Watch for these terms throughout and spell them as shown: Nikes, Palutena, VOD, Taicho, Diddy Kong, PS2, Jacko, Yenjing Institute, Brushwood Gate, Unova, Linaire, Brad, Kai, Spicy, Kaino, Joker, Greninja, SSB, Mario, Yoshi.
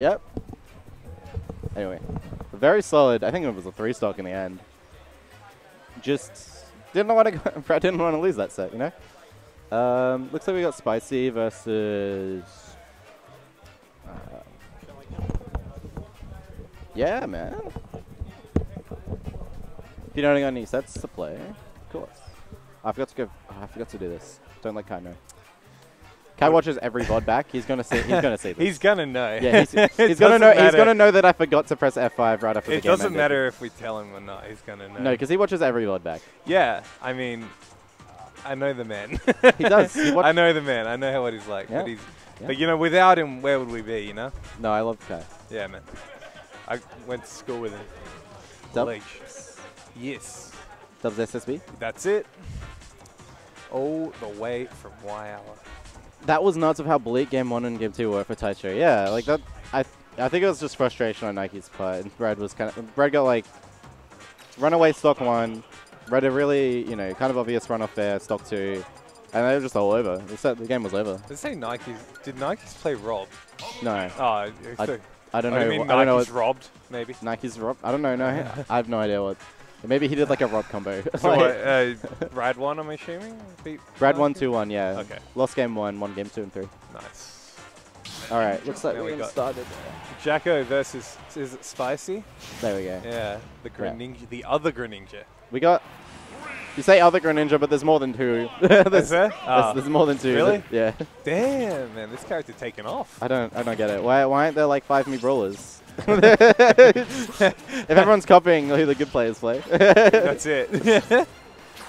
Yep. Anyway, very solid. I think it was a 3-stock in the end. Just didn't want to go. Brad didn't want to lose that set, you know? Looks like we got Spicy versus... yeah, man. If you don't got any sets to play, of course. I forgot to go. Oh, I forgot to do this. Don't let Kaino. Kai watches every VOD back. He's gonna see. He's gonna see this. He's gonna know. Yeah, he's gonna know. Matter. He's gonna know that I forgot to press F5 right after the game. It doesn't matter if we tell him or not. He's gonna know. No, because he watches every VOD back. Yeah, I mean, I know the man. He does. I know the man. I know what he's like. Yeah. But he's, but you know, without him, where would we be? You know. No, I love Kai. Yeah, man. I went to school with him. Dub? Yes. Dubs SSB. That's it. All the way from Waiala. That was nuts of how bleak Game 1 and Game 2 were for Taicho. Yeah, like that. I think it was just frustration on Nike's part. And Brad was kind of. Brad got like runaway stock 1. Brad a really, you know, kind of obvious run off there, stock 2. And they were just all over. The game was over. Did they say Nike's? Did Nike's play Rob? No. Oh, I don't know. You mean I don't know. Nike's robbed, maybe. Nike's robbed. I don't know. No, I have no idea what. Maybe he did like a Rob combo. So Brad won, I'm assuming? Brad won 2-1, yeah. Okay. Lost game 1, won game 2 and 3. Nice. Alright, looks like we got started. Jacko versus, is it Spicy? There we go. Yeah, the Greninja, the other Greninja. We got, you say other Greninja, but there's more than 2. Is there? Oh. There's more than 2. Really? Yeah. Damn, man, this character taken off. I don't get it. Why aren't there like 5 me brawlers? If everyone's copying who the good players play. That's it.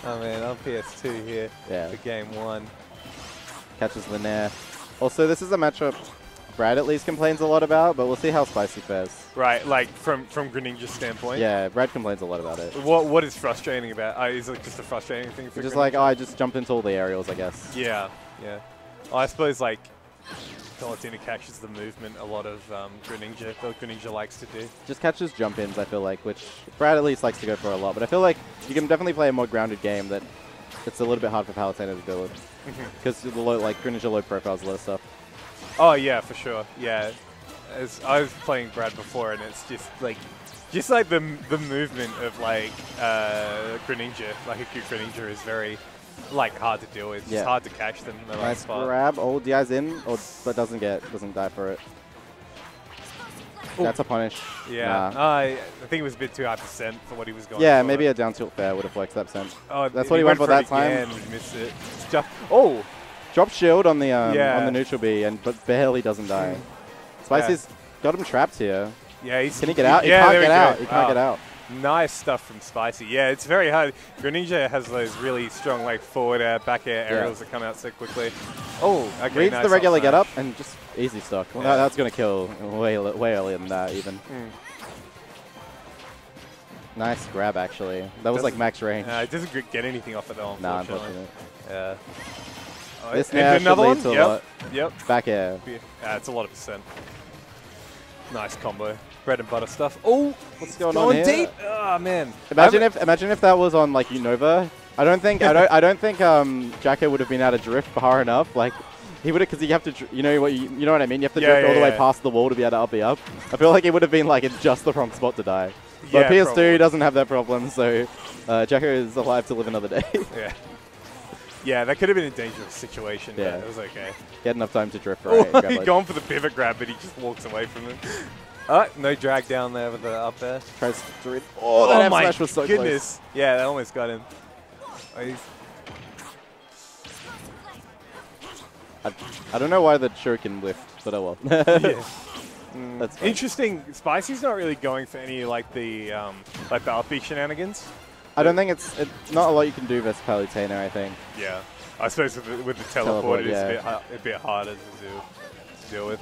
Oh man, I'm PS2 here for game 1. Catches Linaire. Also, this is a matchup Brad at least complains a lot about, but we'll see how Spicy fares. Right, like from Greninja's standpoint? Yeah, Brad complains a lot about it. What is frustrating about is it just a frustrating thing for Greninja? Just like, oh, I just jumped into all the aerials, I guess. Yeah, yeah. Oh, I suppose like... Palutena catches the movement a lot of Greninja likes to do. Just catches jump-ins, I feel like, which Brad at least likes to go for a lot. But I feel like you can definitely play a more grounded game that it's a little bit hard for Palutena to do it. Because like, Greninja low profiles a lot of stuff. Oh, yeah, for sure. Yeah. As I was playing Brad before, and it's just like the movement of, like, Greninja, like a cute Greninja is very... like hard to deal with. It's just hard to catch them in the right spot. Nice grab. All DI's in, but doesn't die for it. Ooh. That's a punish. Yeah. Nah. I think it was a bit too high percent for what he was going for. Yeah, maybe a down tilt fair would have flexed that percent. Oh, that's what he went for that time. Missed it. Oh! Drop shield on the neutral B, but barely doesn't die. Spicy's got him trapped here. Yeah, he's... Can he get out? Yeah, he can't get out. He can't get out. Nice stuff from Spicy. Yeah, it's very hard. Greninja has those really strong, like, forward air, back air aerials that come out so quickly. Oh, okay, reads the regular get up and just easy stock. Well, that's going to kill way earlier than that, even. Nice grab, actually. That was like max range. It doesn't get anything off at all. Nah, unfortunately. Yeah. Oh, this now should lead to a lot. Yep. Back air. Yeah, it's a lot of percent. Nice combo. Bread and butter stuff. Oh, what's going on here? Deep. Oh man! Imagine if that was on like Unova. I don't think Jacko would have been able to drift far enough. Like he would have, because you have to, you know what I mean. You have to drift all the way past the wall to be able to up up. I feel like it would have been like in just the wrong spot to die. But PS2 doesn't have that problem, so Jacko is alive to live another day. Yeah. Yeah, that could have been a dangerous situation, but it was okay. He had enough time to drift right. He'd gone for the pivot grab, but he just walks away from it. No drag down there with the up there. Tries to read. Oh, that F smash was so close. Yeah, that almost got him. I don't know why the shuriken whiffed, but oh well. That's fine. Interesting. Spicy's not really going for any like the up-B shenanigans. I don't think it's not a lot you can do versus Palutena, I think. Yeah, I suppose with the teleport, it's a bit harder to deal with.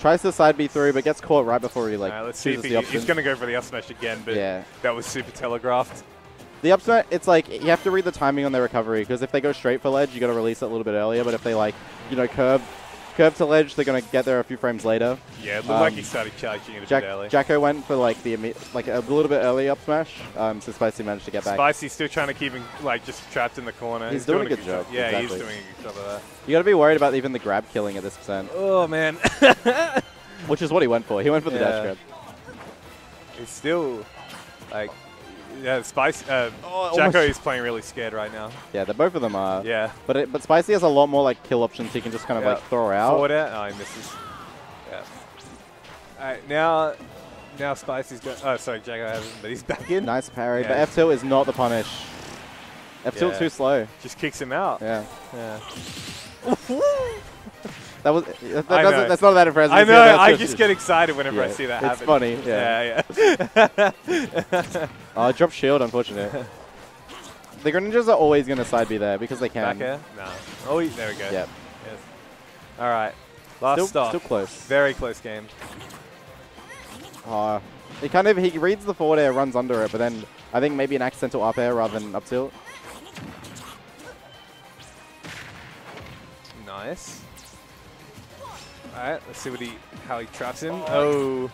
Tries to side B through, but gets caught right before he like. Let's see if he's going to go for the up smash again, but that was super telegraphed. The up smash, it's like you have to read the timing on their recovery because if they go straight for ledge, you got to release it a little bit earlier. But if they like, you know, curve Curve to ledge, they're going to get there a few frames later. Yeah, it looked like he started charging it a bit early. Jacko went for like the a little bit early up smash, so Spicy managed to get back. Spicy's still trying to keep him like just trapped in the corner. He's doing a good job. Yeah, exactly. He's doing a good job of that. You got to be worried about even the grab killing at this percent. Oh man. Which is what he went for. He went for the dash grab. He's still like, yeah, Spicy. Jacko is playing really scared right now. Yeah, both of them are. Yeah. But Spicy has a lot more like kill options he can just kind of like throw out. Forward out. Oh, he misses. Yeah. All right, now Spicy's got. Oh, sorry, Jacko hasn't, but he's back in. Nice parry, but F tilt is not the punish. F tilt's too slow. Just kicks him out. Yeah. Yeah. That's not that impressive. I know. Yeah, I just get excited whenever I see that happen. It's funny. Yeah. Drop shield, unfortunately. The Greninjas are always going to side B there because they can. Back air? No. Oh, there we go. Yep. Yes. All right. Last stop. Still close. Very close game. He reads the forward air, runs under it, but then I think maybe an accidental up air rather than up tilt. Nice. Alright, let's see how he traps him. Oh,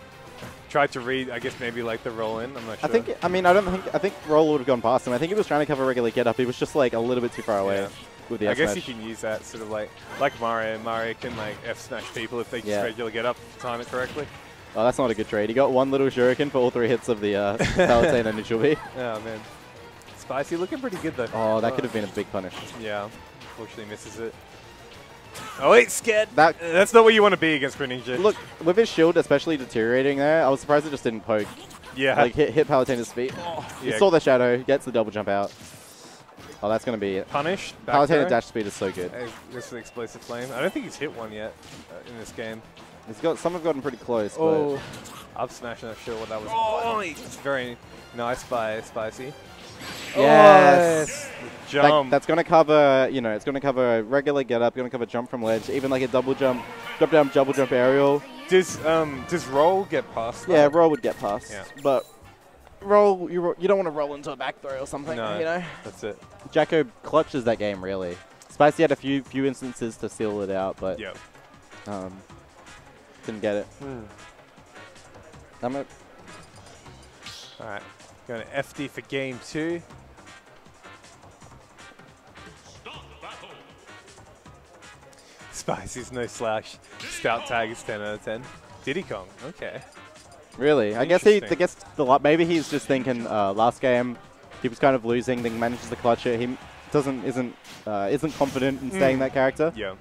tried to read, I guess maybe like the roll in. I'm not sure. I think roll would have gone past him. I think he was trying to cover regular get up. He was just like a little bit too far away with the F smash. I guess you can use that sort of like Mario. Mario can like F smash people if they just regular get up, time it correctly. Oh, that's not a good trade. He got one little shuriken for all three hits of the Palutena neutral B. Oh man, Spicy looking pretty good though. Oh, that could have been a big punish. Yeah, unfortunately misses it. Oh, wait, scared. That's not where you want to be against Greninja. Look, with his shield especially deteriorating there, I was surprised it just didn't poke. Yeah. Like, hit Palutena's feet. Oh, yeah. He saw the shadow, gets the double jump out. Oh, that's going to be it. Punish. Palutena's dash speed is so good. This is an explosive flame. I don't think he's hit one yet in this game. Some have gotten pretty close. Oh, up smash, not sure what that was. Oh, it's very nice by Spicy. Yes. Oh, yes. Jump. That's going to cover, it's going to cover regular get up, going to cover jump from ledge, even like a double jump, drop down, double jump aerial. Does roll get past? Yeah, roll would get past. Yeah. But roll, you don't want to roll into a back throw or something, no, That's it. Jacko clutches that game really. Spicy had a few instances to seal it out, but didn't get it. Damn it. All right. Going to FD for game 2. Spicy's no slash. Stout tag is 10 out of 10. Diddy Kong, okay. Really? Maybe he's just thinking last game he was kind of losing, then manages to clutch it. He isn't confident in staying that character. Yeah.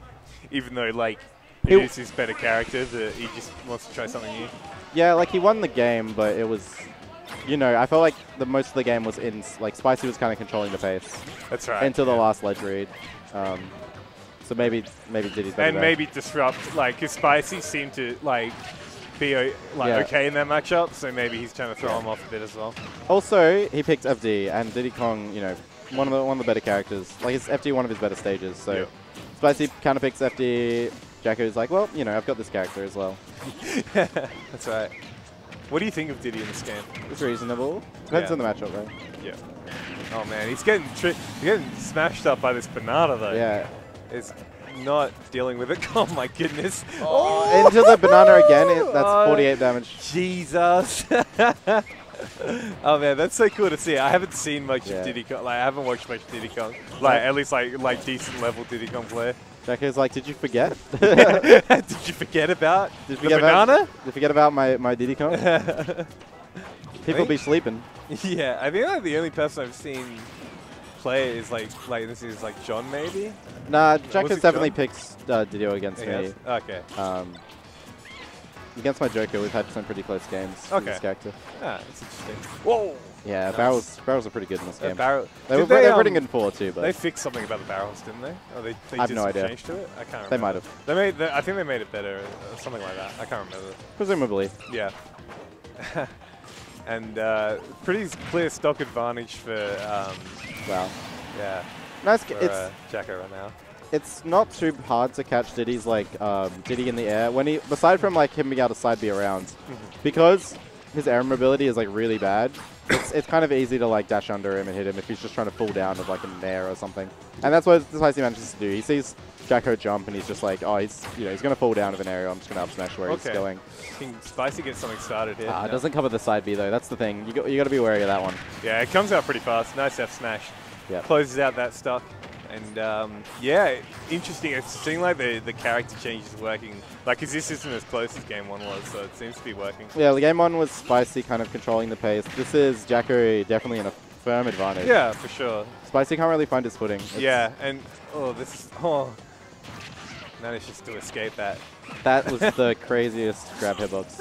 Even though like it is his better character, he just wants to try something new. Yeah, like he won the game, but it was I felt like most of the game was in, Spicy was kind of controlling the pace. That's right. Until the last ledge read. So maybe Diddy's better. And maybe disrupt, because Spicy seemed to, be okay in that matchup, so maybe he's trying to throw him off a bit as well. Also, he picked FD, and Diddy Kong, one of the better characters. It's FD one of his better stages, so Spicy kind of picks FD. Jacko's like, well, I've got this character as well. That's right. What do you think of Diddy in this game? It's reasonable. Depends on the matchup, though. Yeah. Oh man, he's getting smashed up by this banana though. Yeah. It's not dealing with it. Oh my goodness. Oh. Into the banana again. That's 48 damage. Jesus. Oh man, that's so cool to see. I haven't seen much of Diddy Kong. I haven't watched much Diddy Kong. At least decent level Diddy Kong play. Jacko's like, did you forget? Did you forget about my Diddy Kong? People be sleeping. Yeah, I think the only person I've seen play is this is John maybe. Nah, Jacko definitely picks Diddy against me. Okay. Against my Joker, we've had some pretty close games. Okay. This character. Ah, that's interesting. Whoa. Yeah, nice. Barrels are pretty good in this game. They were pretty good in 4 too, but... They fixed something about the barrels, didn't they? Or they I have did no some idea. Change to it? I can't remember. They might have. I think they made it better, or something like that. I can't remember. Presumably. Yeah. And pretty clear stock advantage for... wow. Yeah. Nice. It's Jacko right now. It's not too hard to catch Diddy's Diddy in the air when he, aside from him being able to side B around, because his air mobility is really bad. it's kind of easy to like dash under him and hit him if he's just trying to pull down with like an air or something. And that's what Spicy manages to do. He sees Jacko jump and he's just like, oh, he's going to fall down with an aerial. I'm just going to up smash where he's going. I think Spicy gets something started here. It doesn't cover the side B though. That's the thing. You got to be wary of that one. Yeah, it comes out pretty fast. Nice F smash. Yep. Closes out that stuff. And yeah, interesting. It seems like the character change is working. Like, because this isn't as close as Game 1 was, so it seems to be working. Yeah, the Game 1 was Spicy kind of controlling the pace. This is Jacko definitely in a firm advantage. Yeah, for sure. Spicy can't really find his footing. Yeah, and oh, this is... Oh. Managed just to escape that. That was the craziest grab hitbox.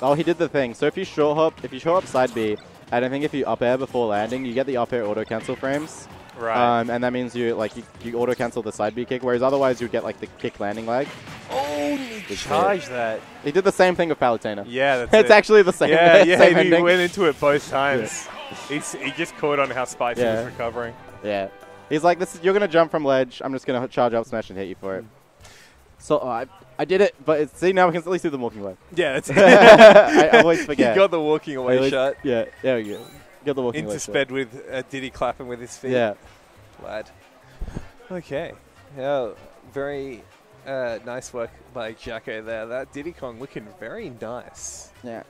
Oh, he did the thing. So if you short hop, side B, I don't think if you up air before landing, you get the up air auto cancel frames. Right. And that means you auto cancel the side B kick, whereas otherwise you get like the kick landing lag. Oh, he charged that. He did the same thing with Palutena. Yeah, that's it's actually the same. Yeah, same ending. He went into it both times. Yeah. He just caught on how Spicy was recovering. Yeah, he's like, this is, you're gonna jump from ledge. I'm just gonna charge up smash and hit you for it. So I did it, but see now we can at least do the walking away. Yeah, that's I always forget. You got the walking away shot. Yeah, there we go. Got the walking Intersped away with Diddy clapping with his feet. Yeah. Lad. Okay. Yeah, very nice work by Jacko there. That Diddy Kong looking very nice. Yeah.